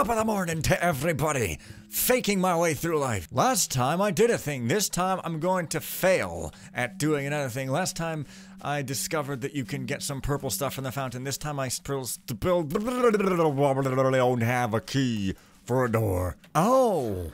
top of the morning to everybody. Faking my way through life. Last time I did a thing. This time I'm going to fail at doing another thing. Last time I discovered that you can get some purple stuff from the fountain. This time I don't have a key for a door. Oh.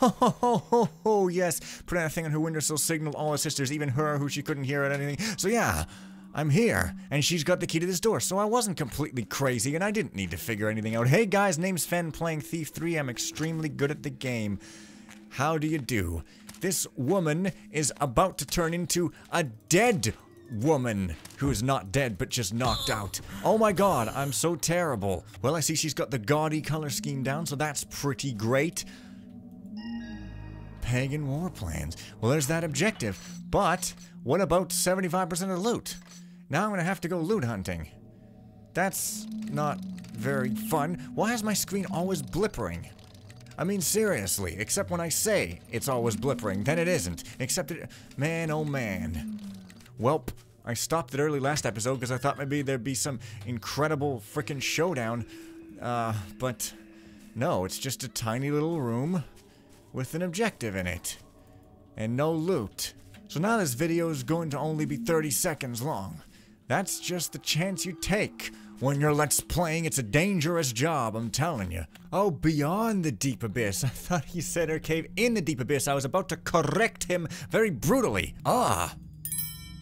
Oh, yes. Put that thing on her windowsill, signaled all her sisters, even her who she couldn't hear at anything. So yeah, I'm here, and she's got the key to this door, so I wasn't completely crazy, and I didn't need to figure anything out. Hey guys, name's Fen, playing Thief 3. I'm extremely good at the game. How do you do? This woman is about to turn into a dead woman who's not dead, but just knocked out. Oh my god, I'm so terrible. Well, I see she's got the gaudy color scheme down, so that's pretty great. Pagan war plans. Well, there's that objective, but what about 75% of the loot? Now I'm gonna have to go loot hunting. That's not very fun. Why is my screen always blippering? I mean, seriously, except when I say it's always blippering, then it isn't. Except it, man, oh man. Welp, I stopped it early last episode because I thought maybe there'd be some incredible frickin' showdown, but no, it's just a tiny little room with an objective in it, and no loot. So now this video is going to only be 30 seconds long. That's just the chance you take when you're let's playing. It's a dangerous job, I'm telling you. Oh, beyond the deep abyss. I thought he said her cave in the deep abyss. I was about to correct him very brutally. Ah,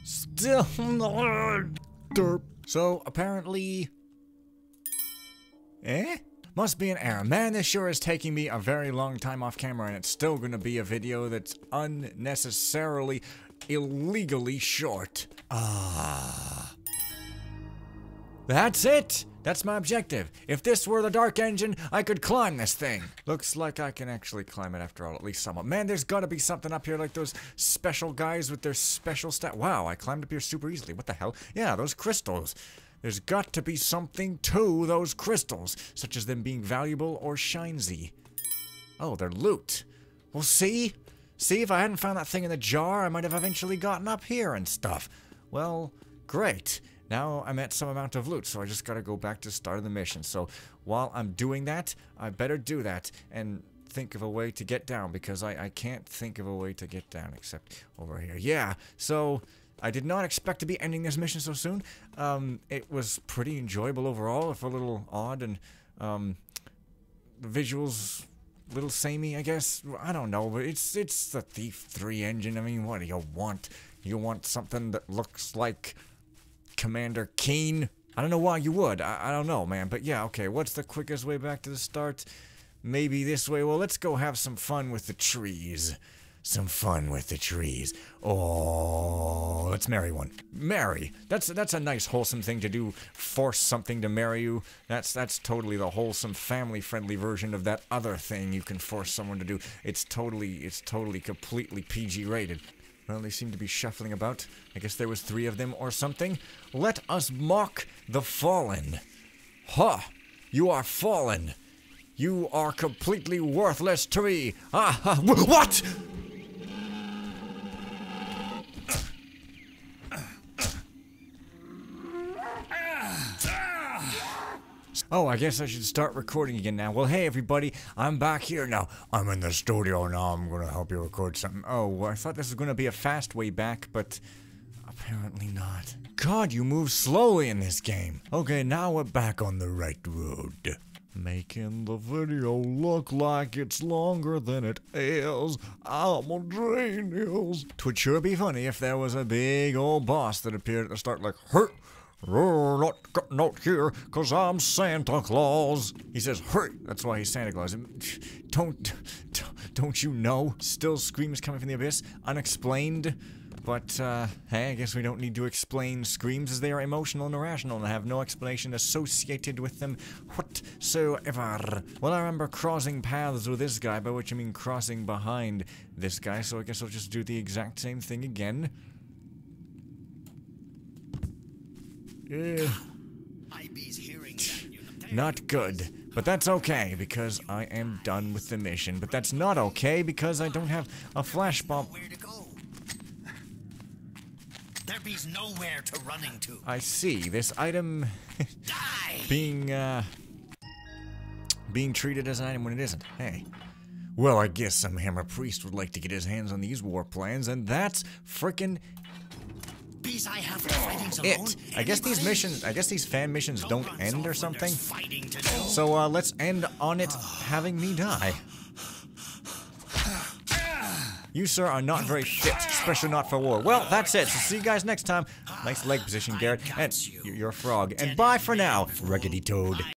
still derp. So apparently, must be an error. Man, this sure is taking me a very long time off camera, and it's still gonna be a video that's unnecessarily, illegally short. Ah. That's it! That's my objective. If this were the Dark Engine, I could climb this thing. Looks like I can actually climb it after all, at least somewhat. Man, there's gotta be something up here, like those special guys with their special stat. Wow, I climbed up here super easily. What the hell? Yeah, those crystals. There's got to be something to those crystals, such as them being valuable or shinesy. Oh, they're loot. Well, see? See, if I hadn't found that thing in the jar, I might have eventually gotten up here and stuff. Well, great. Now I'm at some amount of loot, so I just gotta go back to start of the mission. So while I'm doing that, I better do that and think of a way to get down, because I can't think of a way to get down except over here. Yeah, so I did not expect to be ending this mission so soon. It was pretty enjoyable overall, if a little odd, and the visuals a little samey, I guess. I don't know, but it's the Thief 3 engine. I mean, what do you want? You want something that looks like Commander Keen? I don't know why you would. I don't know, man. But yeah, okay, what's the quickest way back to the start? Maybe this way. Well, let's go have some fun with the trees. Some fun with the trees. Oh, let's marry one. Marry. That's a nice wholesome thing to do. Force something to marry you. That's totally the wholesome, family-friendly version of that other thing you can force someone to do. It's totally, completely PG-rated. Well, they seem to be shuffling about. I guess there was 3 of them or something. Let us mock the fallen. Huh. You are fallen. You are completely worthless to me. Ah, what? Oh, I guess I should start recording again now. Well, hey everybody, I'm back here now. I'm in the studio now, I'm gonna help you record something. Oh, I thought this was gonna be a fast way back, but apparently not. God, you move slowly in this game. Okay, now we're back on the right road. Making the video look like it's longer than it is. I'm a genius. 'Twould sure be funny if there was a big old boss that appeared at the start like, hurt. You're not getting out here, cause I'm Santa Claus. He says, hurt. That's why he's Santa Claus. Don't you know? Still screams coming from the abyss. Unexplained. But, hey, I guess we don't need to explain screams, as they are emotional and irrational and have no explanation associated with them whatsoever. Well, I remember crossing paths with this guy, by which I mean crossing behind this guy, so I guess I'll just do the exact same thing again. Not good. But that's okay, because I am done with the mission. But that's not okay, because I don't have a flash bomb. There's nowhere to running to. I see this item being being treated as an item when it isn't. Hey. Well, I guess some hammer priest would like to get his hands on these war plans, and that's frickin' it. I guess these fan missions don't end or something. So let's end on it having me die. You, sir, are not very fit, especially not for war. Well, that's it. So see you guys next time. Nice leg position, Garrett. And you're a frog. And bye for now, Ruggedy Toad.